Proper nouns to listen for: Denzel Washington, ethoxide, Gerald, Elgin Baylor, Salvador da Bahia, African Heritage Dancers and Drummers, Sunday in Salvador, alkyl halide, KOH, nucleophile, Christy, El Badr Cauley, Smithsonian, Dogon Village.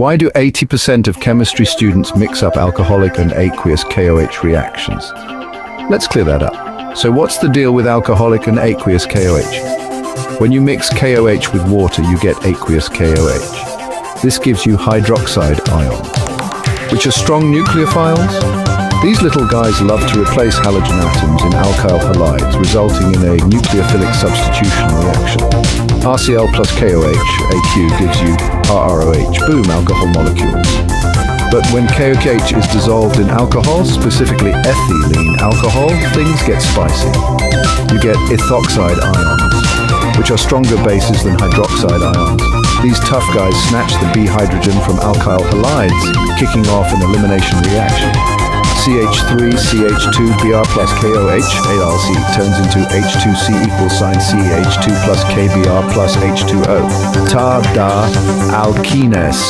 Why do 80% of chemistry students mix up alcoholic and aqueous KOH reactions? Let's clear that up. So what's the deal with alcoholic and aqueous KOH? When you mix KOH with water, you get aqueous KOH. This gives you hydroxide ions, which are strong nucleophiles. These little guys love to replace halogen atoms in alkyl halides, resulting in a nucleophilic substitution reaction. RCl plus KOH, AQ, gives you RROH, boom, alcohol molecules. But when KOH is dissolved in alcohol, specifically ethylene alcohol, things get spicy. You get ethoxide ions, which are stronger bases than hydroxide ions. These tough guys snatch the B hydrogen from alkyl halides, kicking off an elimination reaction. CH3, CH2, Br plus KOH, AlC turns into H2C equals sign CH2 plus KBr plus H2O. Ta-da, alkenes.